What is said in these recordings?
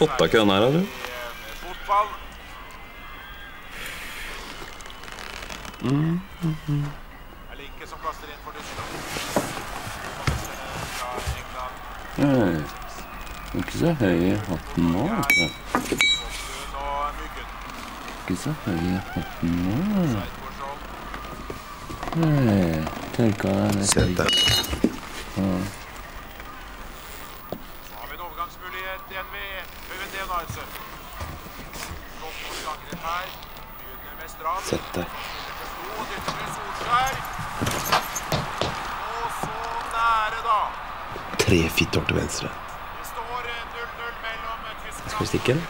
Fått tak i den her, eller? Hei. Ikke så høy i hatten nå, ikke? Ikke så høy i hatten nå. Hei, tørka deg litt. Sett deg. Ja. Sett deg. Tre fittår til venstre. Skal vi stikke den?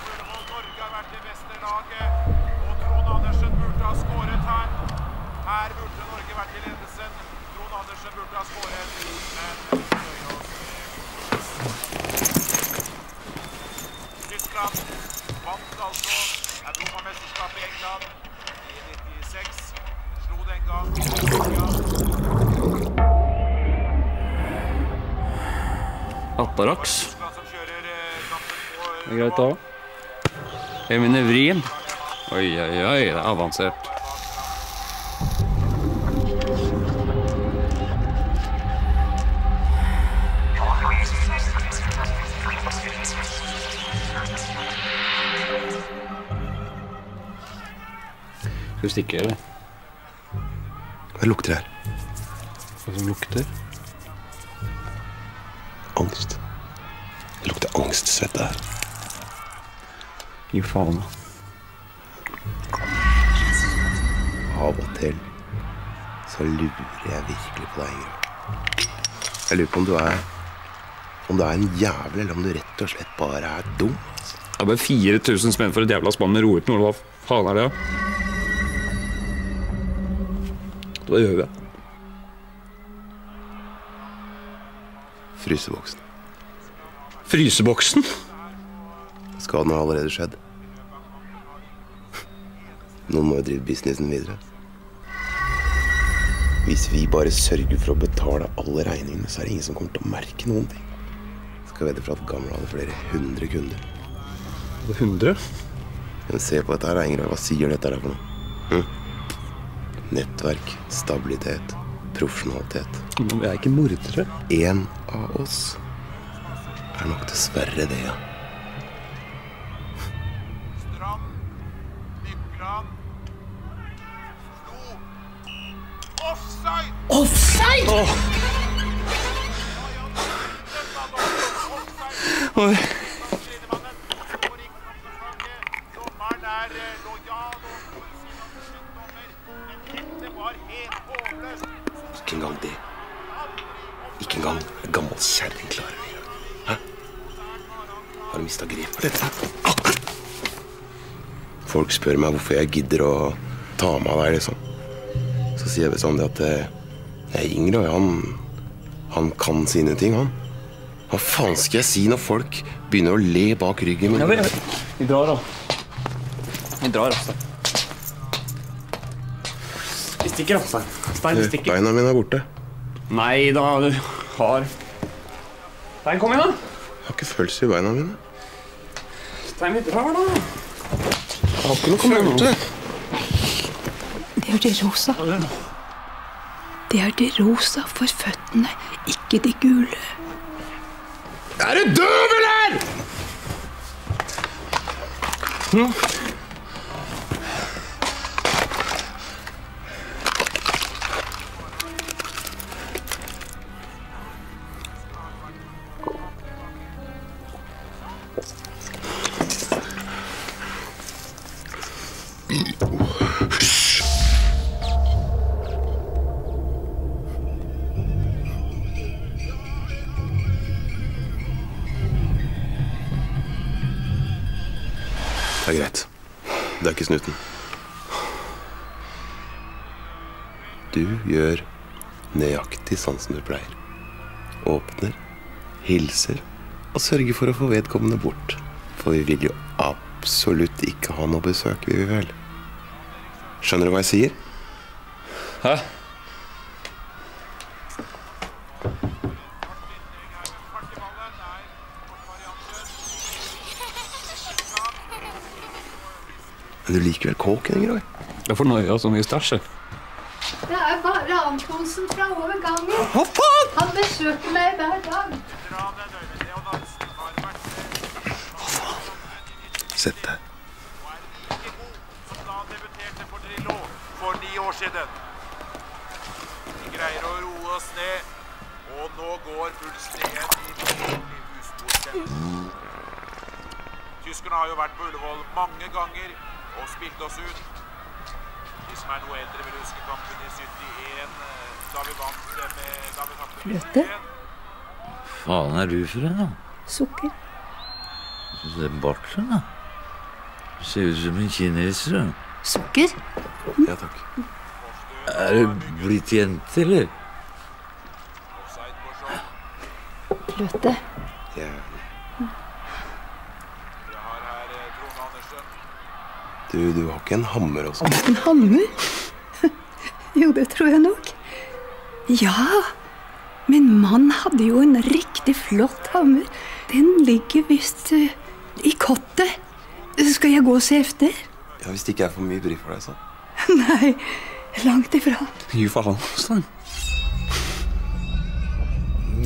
Gattaraks. Det er greit da. Det er mine vrien. Oi, oi, oi, det er avansert. Skal vi stikke, eller? Hva lukter her? Hva som lukter? Angst. Det lukter angstsvette her. Gi faen da. Av og til så lurer jeg virkelig på deg, Ingrid. Jeg lurer på om du er en jævel, eller om du rett og slett bare er dum. Det er bare 4000 spenn for et jævla spann med roet noe. Hva faen er det da? Hva gjør vi? Fryseboksen. Fryseboksen? Skaden har allerede skjedd. Noen må jo drive businessen videre. Hvis vi bare sørger for å betale alle regningene, så er det ingen som kommer til å merke noen ting. Jeg skal vedde for at Gamla hadde flere 100 kunder. 100? Men se på dette her, Ingerøy. Hva sier dette her for noe? Hm? Nettverk, stabilitet, profesjonalitet. Men vi er ikke mordere. En av oss er nok dessverre det, ja. Strand, Nykland, Flo, Offside! Offside! Åh! Oi. Ikke engang det. Ikke engang en gammel kjæring klarer det. Hæ? Har du mistet grep for dette her? Folk spør meg hvorfor jeg gidder å ta med deg, liksom. så sier jeg bestandig at Ingerøy, han kan sine ting, han. Hva faen skal jeg si når folk begynner å le bak ryggen min? Vi drar, da. Vi drar, altså. Vi stikker, altså. Stein, vi stikker. Beina mine er borte. Nei, da du har... Stein, kom igjen, da. Jeg har ikke følelse i beina mine. Stein, vi drar, da. Jeg har ikke noe kommet ut, det. Det er det rosa. Det er det rosa for føttene, ikke det gule. Er du døv, eller?! Det er greit. Det er ikke snuten. Du gjør nøyaktig sånn som du pleier. Åpner, hilser og sørger for å få vedkommende bort. For vi vil jo absolutt ikke ha noe besøk, vi vil vel. Skjønner du hva jeg sier? Hæ? Men du liker vel kåken, Ingerøy? Jeg får nøye så mye stasje. Det er bare Antonsen fra over gangen. Hva faen? Han besøker meg hver dag. Hva faen? Sett deg. ...for 9 år siden. Vi greier å roe oss ned, og nå går fullsteden i dårlig husbordkjent. Tyskerne har jo vært på Ullevål mange ganger, og spilt oss ut. De som er noe eldre vil huske kampen i 71, da vi vant det med... Løte? Faen er du for en, da? Sukker. Det er bartlen, da. Du ser ut som en kineser, da. Sukker? Ja, takk. Er du blitt jente, eller? Løte? Ja. Du har ikke en hammer også? En hammer? Jo, det tror jeg nok. Ja, min mann hadde jo en riktig flott hammer. Den ligger vist i kottet. Skal jeg gå og se efter? Ja, hvis det ikke er for mye bry for deg, så. Nei, langt ifra. Gi faen, Stein.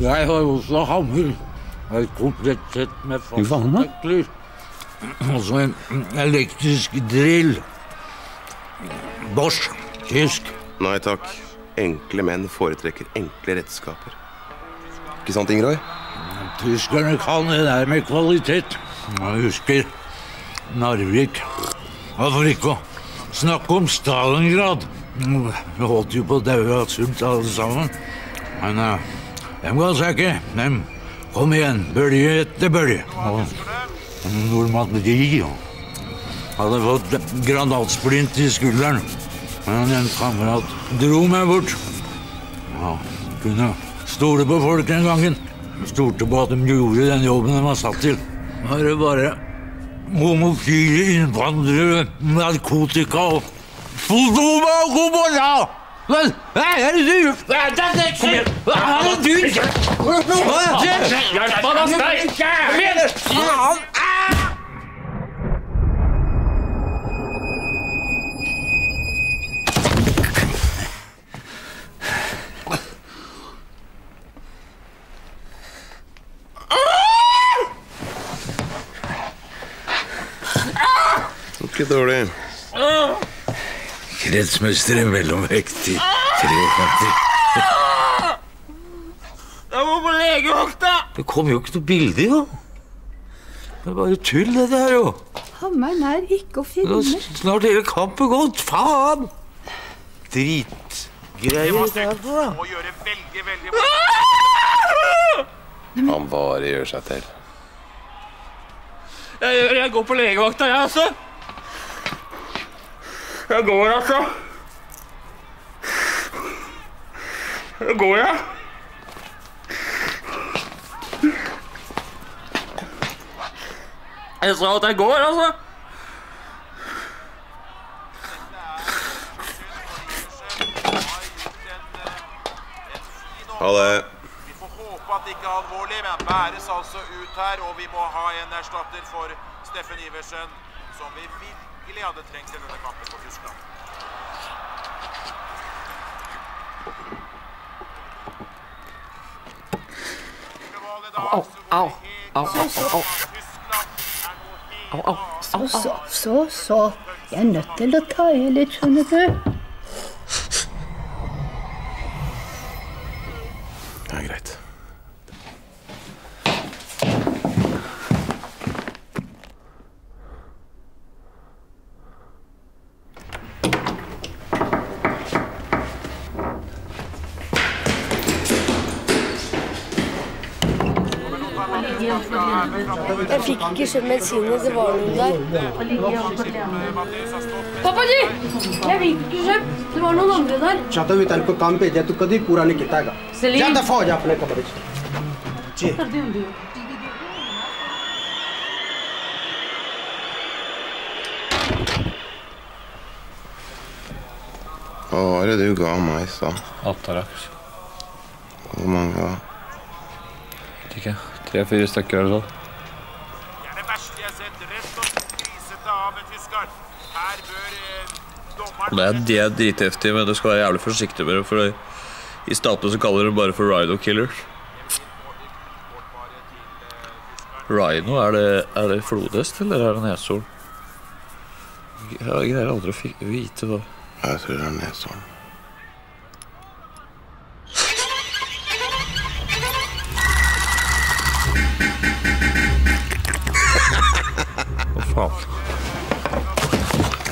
Jeg har også hammer. Jeg er komplett sett med fastnøkler. Altså en elektrisk drill. Bosch, tysk. Nei takk. Enkle menn foretrekker enkle redskaper. Ikke sant, Ingerøy? Tyskerne kan det der med kvalitet. Jeg husker Narvik. Hvorfor ikke å snakke om Stalingrad? Vi holdt jo på daue og sult alle sammen. Men dem ga seg ikke. Dem kom igjen, bølge etter bølge. Nordmateri hadde fått granatsplint i skulderen, men en kamerat dro meg bort. Ja, kunne stole på folk den gangen. Stolte på at de gjorde den jobben de var satt til. Nå er det bare homofile innvandrere, narkotika og fotoma og kobola! Men, hva er det du? Hva er det du? Hva er det du? Hva er det du? Hjelp av oss deg! Kom igjen! Faen! Ikke dårlig. Kretsmøster er mellomvekt i 53. Jeg må på legevakt, da! Det kom jo ikke noe bilde, jo. Det er bare tull, det der, jo. Hammeren er ikke å finne. Snart hele kampen gått. Faen! Dritgreier. Må gjøre veldig, veldig bra. Han bare gjør seg til. Jeg går på legevakta, jeg, altså. Jeg går, altså. Da går jeg. Jeg sa at jeg går, altså. Ha det. Vi får håpe at det ikke er alvorlig, men bæres altså ut her, og vi må ha en erstatter for Steffen Iversen, som vi virkelig hadde trengt til denne kampen på Tusculan. Så. Jeg er nødt til å ta i litt, skjønner du. Det er greit. Jeg fikk ikke skjømme sinne, det var noen der. Pappa, du! Jeg fikk ikke skjømme, det var noen andre der. Jeg vet ikke på kampen, jeg tok de kurene ikke taget. Jeg tar for jeg på det. Hva var det du ga meg, sa? Gattaraks. Hvor mange da? Vet ikke, 3-4 stykker eller sånn. Det er dritheftig, men du skal være jævlig forsiktig med det, for i statene så kaller det bare for rhino-killers. Rhino, er det flodhest, eller er det neshorn? Jeg greier aldri å vite hva. Jeg tror det er neshorn. Hva faen?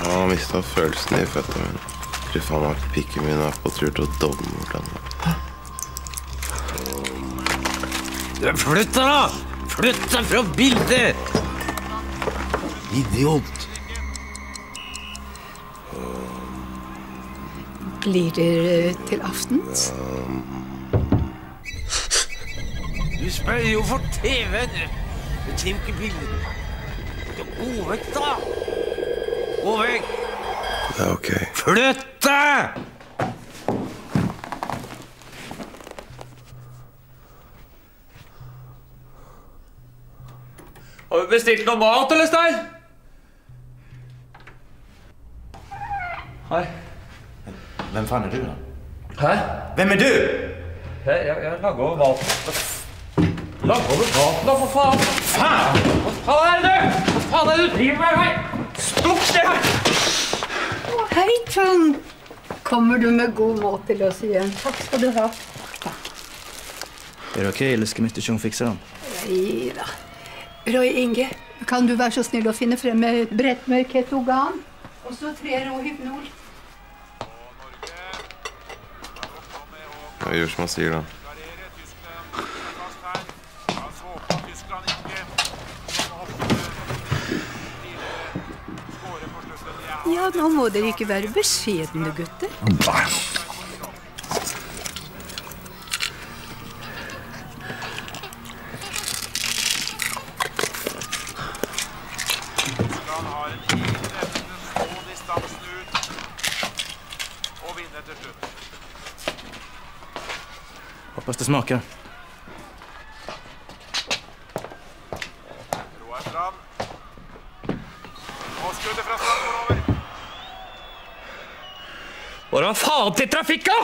Jeg har mistet følelsen i føttene mine. Fy faen meg at pikken min er på tur til å domme hvordan. Flytt deg da! Flytt deg fra bildet! Idiot! Blir det til aftens? Du spiller jo for TV-en! Du kjemker bildet! Du går vekk da! Gå vekk! Det er ok. Flytt deg! Har vi bestilt noe mat, eller, Stein? Hei. Hvem faen er du, da? Hæ? Hvem er du? Jeg lager over maten. Lager over maten, da, for faen! Faen! Hva faen er det, du? Hva faen er det du driver med, hei? Stopp det her! Hei, Tjønn! Kommer du med god mat til oss igjen? Takk skal du ha. Takk. Er det ok, eller skal mitt Tjønn fikse den? Nei da. Roy Inge, kan du være så snill å finne frem med et brett med ketogan? Og så 3 rå hypnol. Jeg gjør som han sier da. Ja, nå må dere ikke være beskjedende, gutter. Nei. Han har en liten evne, så distansen ut, og vinner til slutt. Håper det smaker. Roa er fram. Og skuddet fra start går over. Hva faen til trafikka? Har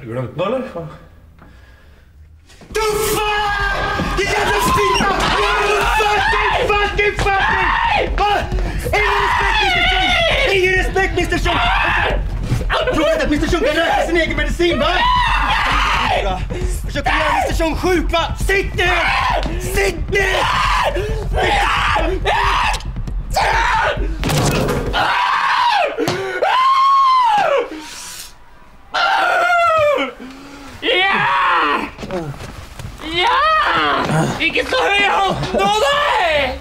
du glemt noe, eller? Du faen! Du jævla fitta! Du fucking! Hva? Ingen respekt, Mr. Schunk! Prøv at Mr. Schunk har sin egen medisin, hva? Försöker göra Mr. Schunk sjuk, va? Sitt ner! Sitt ner! Ja! Ja! Ikke så høy hånd nå, nei!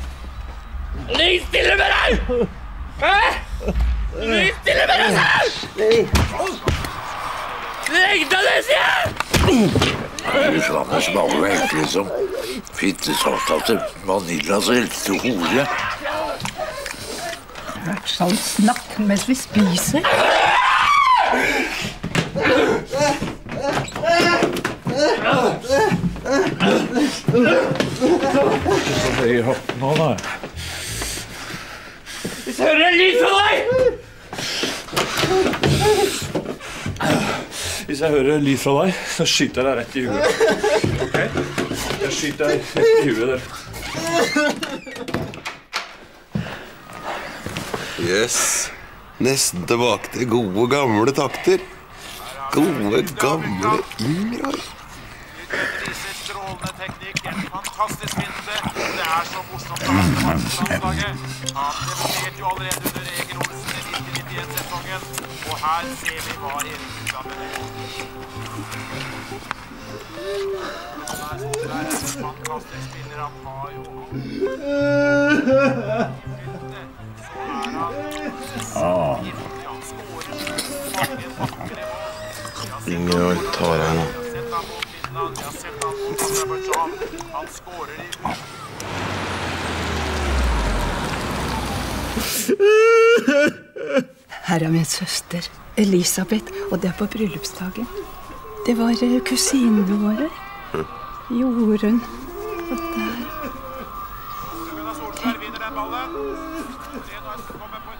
Ligg stille med deg! Hæ? Ligg stille med deg selv! Legg deg ned, sier jeg! Du slapp og smaker jo egentlig som fittesaftater, vanilla så helste hore. Hvert sånn snakk mens vi spiser. Det er høyt nå, da. Vi hører en lyd fra deg! Hvis jeg hører en lyd fra deg, så skyter jeg deg rett i hodet. Ok? Jeg skyter deg rett i hodet der. Yes. Nesten tilbake til gode, gamle takter. Gode, gamle Ingerøy. Fantastisk vinter, det er så morsomt å ha det på landslaget. Han demonstrerte jo allerede under Eger Olsen i 1991-sesongen, og her ser vi hva Elisabeth er. Det er en fantastisk spiller han har jo. Så er han. Han skårer. Ingerøy tar her nå. Han skårer i Her er min søster, Elisabeth, og det er på bryllupsdagen. Det var kusinene våre. Jorunn. Og der.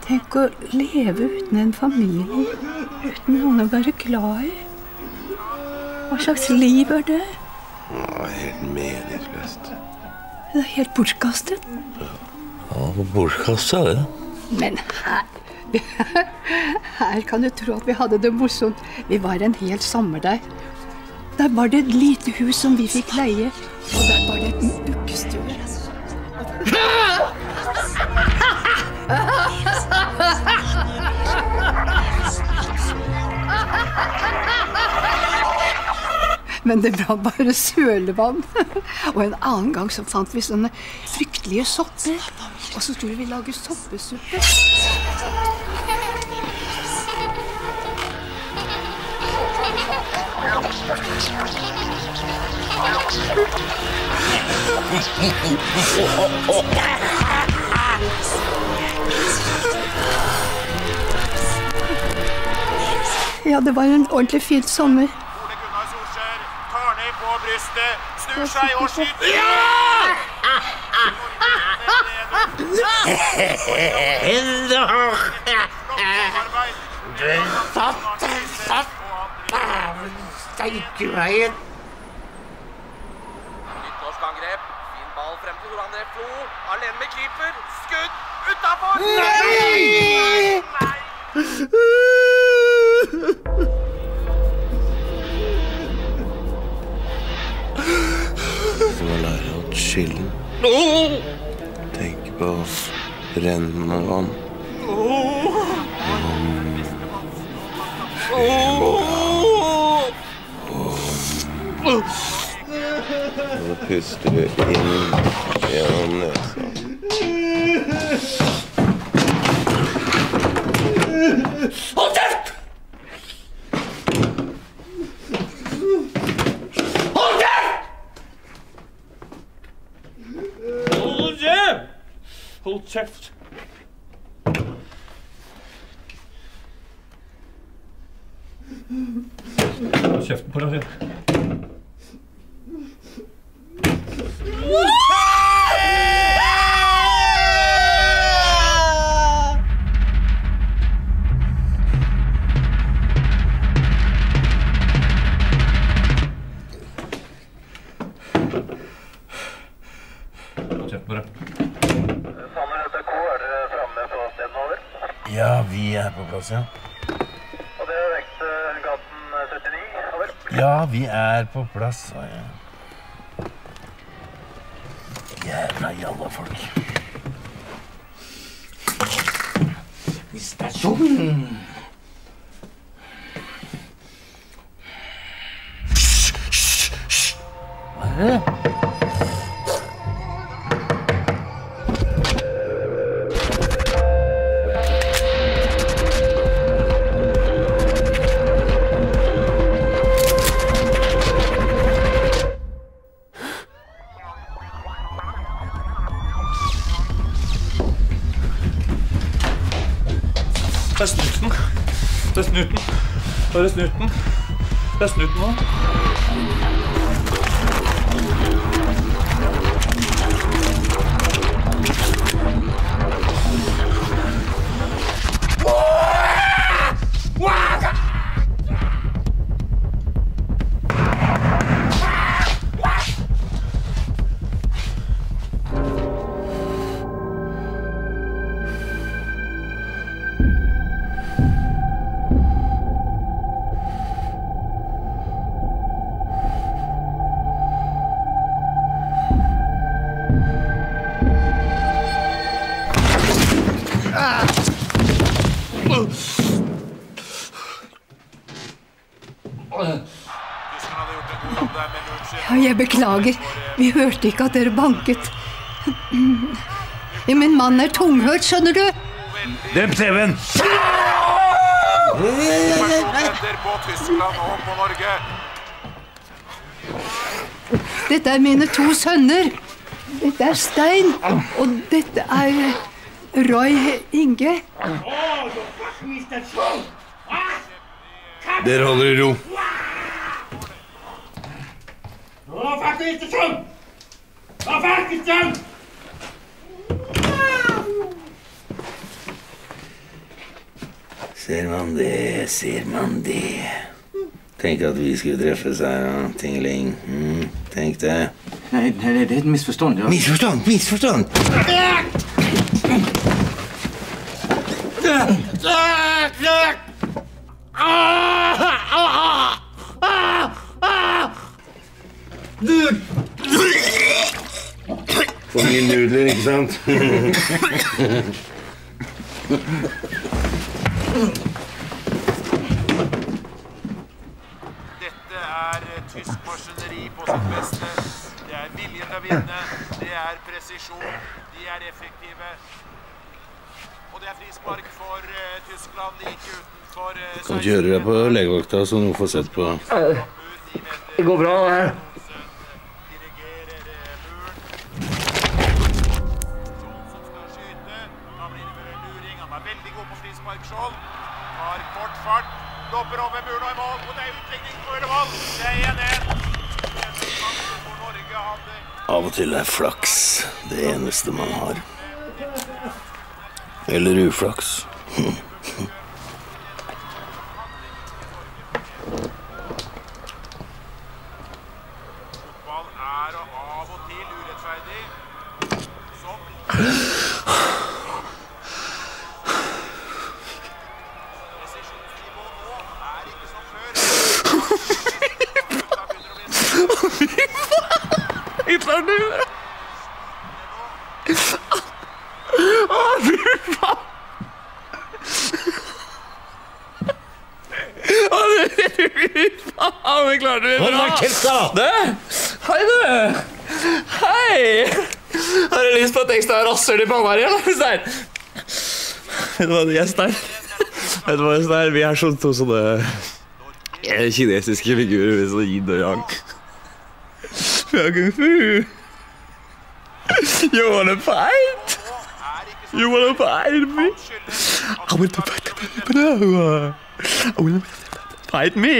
Tenk å leve uten en familie. Uten noen å være glad i. Hva slags liv er det? Åh, helt meningsløst. Det er helt bortkastet. Ja, bortkastet er det. Men her kan du tro at vi hadde det morsomt. Vi var en hel sommer der. Der var det et lite hus som vi fikk leie. Og der var det en ukkestur. Men det var bare sølevann. Og en annen gang så fant vi sånne fryktelige sopper. Og så skulle vi lage soppesuppe. Ja, det var en ordentlig fin sommer. Snur seg og skyter! Ja! Den satt! Steik i veien! Nyttårskangrep. Fin ball frem til Roland Reflo. Alene med keeper. Skudd utenfor! Nei! Du må lære å chillen. Tenk på rennende vann. Nå puster du inn gjennom nesa. Hold kjeft! Hold kjeft! Hold kjeften på deg. Ja. Og det er Vekstgaten 39, over. Ja, vi er på plass, sa jeg. Jævla jalla folk. I stasjonen! Hva er det? Det er snuten. Det er snuten. Det er snuten. Det er snuten nå. Jeg beklager, vi hørte ikke at dere banket. Min mann er tunghørt, skjønner du? Demp TV-en! Dette er mine to sønner. Dette er Stein, og dette er Roy Inge. Dere holder i ro. Ser man det, ser man det. Tenk at vi skulle treffes her, ja, tingling. Tenk det. Nei, det er et misforstånd, ja. Misforstånd, misforstånd! For mye nudler, ikke sant? Dette er tysk maskineri på sitt beste. Det er viljen å vinne, det er presisjon, de er effektive. Og det er frispark for Tyskland like utenfor... Kan du kjøre deg på legevakta, så noen får sett på... Det går bra, det her. Av og til er flaks det eneste man har. Eller uflaks. Rasser de banen her igjen, Stein? Vet du hva det er, Stein? Vet du hva det er, Stein? Vi er sånn to sånne kinesiske figurer med sånn yin og yang. Vi har kung fu. You wanna fight? You wanna fight me? I wanna fight me. I wanna fight me.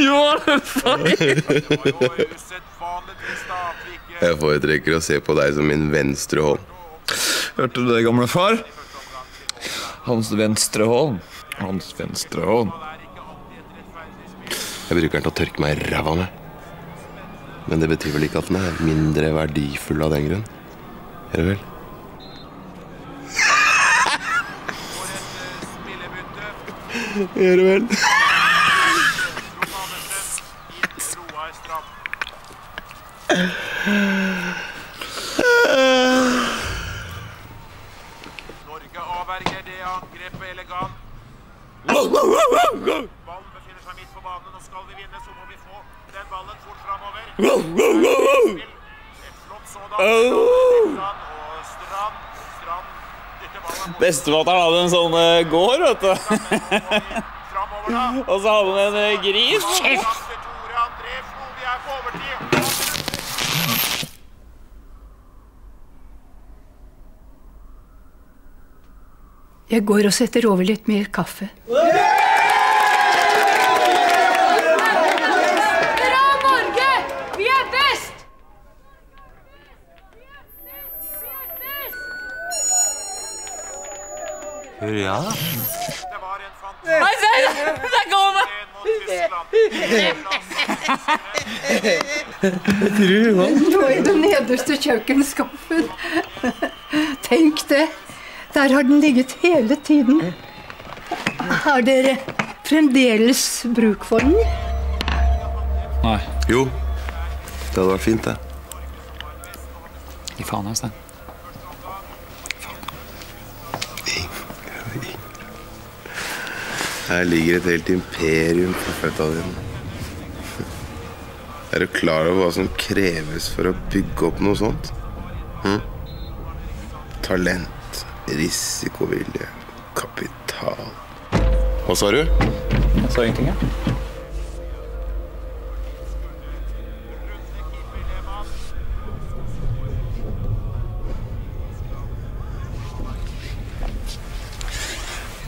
You wanna fight? Jeg foretrekker å se på deg som min venstre hånd. Hørte du det, gamle far? Hans venstre hånd. Hans venstre hånd. Jeg bruker den til å tørke meg ræva med. Men det betyr vel ikke at den er mindre verdifull av den grunn? Er det vel? Er det vel? Norge avverger det angrepet elegant. Ballen befinner seg midt på banen, og skal vi vinne så må vi få den ballen fort fremover. Et flott sådan. Og Strand dytter ballen. Bestefatteren hadde en sånn gård, vet du. Og så hadde han en gris. Vi er på overtid. Jeg går og setter over litt mer kaffe. Bra, Norge! Vi er best! Hør ja. Nei, se! Der går man! Jeg tror han lå i den nederste kjøkkenskuffen. Tenk det. Der har den ligget hele tiden. Har dere fremdeles bruk for den? Nei. Jo, det hadde vært fint det. I faen hans det. Faen. Her ligger et helt imperium på føtta dine. Er du klar over hva som kreves for å bygge opp noe sånt? Talent. Risikovilje, kapital. Hva sa du? Jeg sa ingenting, ja.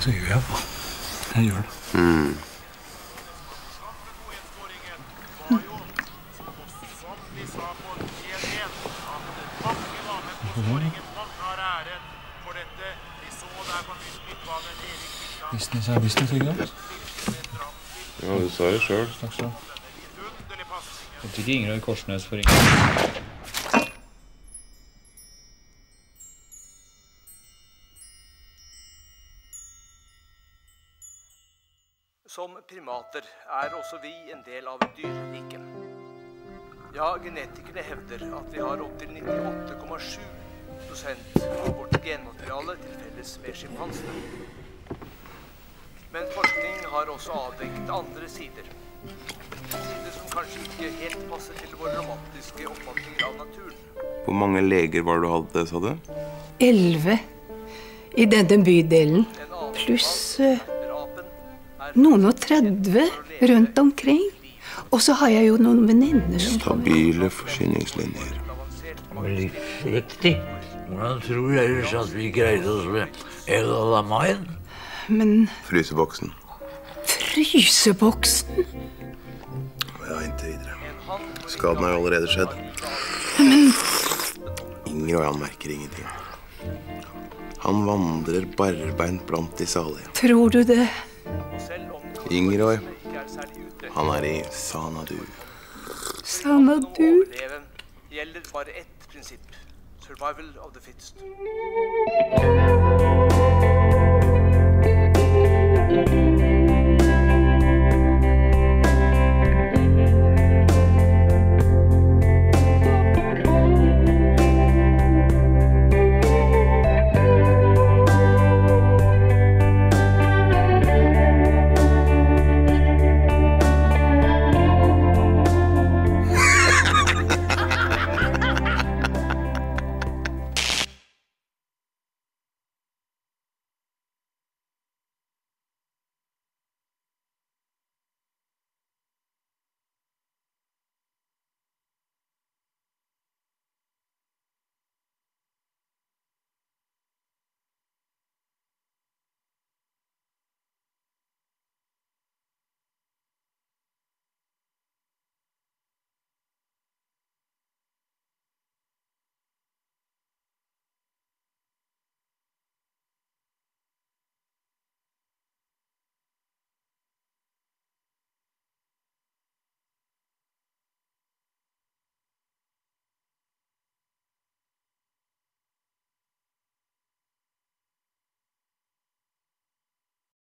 Så gjør jeg det. Jeg gjør det. Ja, du sa det selv. Takk skal du ha. Jeg tror ikke Ingrid Korsnes for Ingrid. Som primater er også vi en del av dyreriket. Ja, genetikerne hevder at vi har opp til 98,7% av vårt genmateriale til felles med sjimpansene. Men forskning har også avdekket andre sider. Sider som kanskje ikke helt passer til våre romantiske oppfatninger av naturen. Hvor mange leger var det du hadde, sa du? 11 i denne bydelen. Pluss noen og 30 rundt omkring. Og så har jeg jo noen venninner. Stabile forsyningslinjer. Riktig. Hvordan tror jeg ellers at vi greide oss med El Alamein? Men... Fryseboksen. Fryseboksen? Ja, inntil videre. Skaden har jo allerede skjedd. Men... Inger og han merker ingenting. Han vandrer barbeint blant de salige. Tror du det? Ingerøy. Han er i Sanadur. Sanadur? Overleven gjelder bare ett prinsipp. Survival of the fittest.